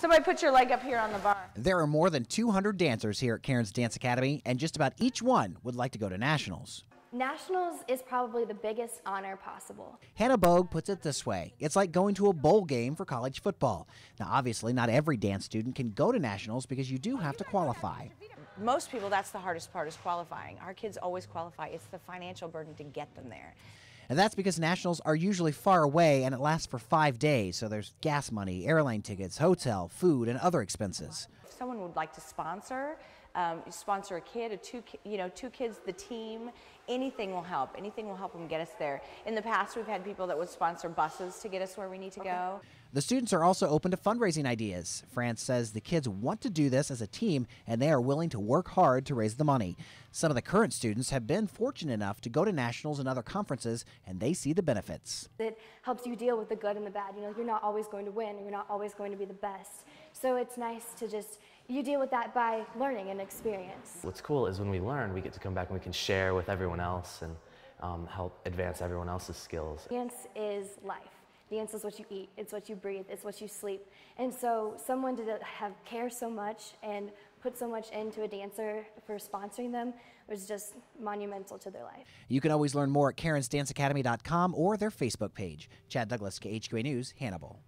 Somebody put your leg up here on the bar. There are more than 200 dancers here at Karen's Dance Academy, and just about each one would like to go to Nationals. Nationals is probably the biggest honor possible. Hannah Bogue puts it this way. It's like going to a bowl game for college football. Now, obviously, not every dance student can go to Nationals because you do have to qualify. Most people, that's the hardest part, is qualifying. Our kids always qualify. It's the financial burden to get them there. And that's because Nationals are usually far away and it lasts for 5 days, so there's gas money, airline tickets, hotel, food, and other expenses. If someone would like to sponsor a kid, two kids, the team, anything will help. Anything will help them get us there. In the past, we've had people that would sponsor buses to get us where we need to go. The students are also open to fundraising ideas. France says the kids want to do this as a team, and they are willing to work hard to raise the money. Some of the current students have been fortunate enough to go to Nationals and other conferences, and they see the benefits. It helps you deal with the good and the bad. You know, you're not always going to win. You're not always going to be the best. So it's nice to just, you deal with that by learning and experience. What's cool is when we learn, we get to come back and we can share with everyone else and help advance everyone else's skills. Dance is life. Dance is what you eat, it's what you breathe, it's what you sleep. And so someone to have cared so much and put so much into a dancer for sponsoring them was just monumental to their life. You can always learn more at karensdanceacademy.com or their Facebook page. Chad Douglas, KHQA News, Hannibal.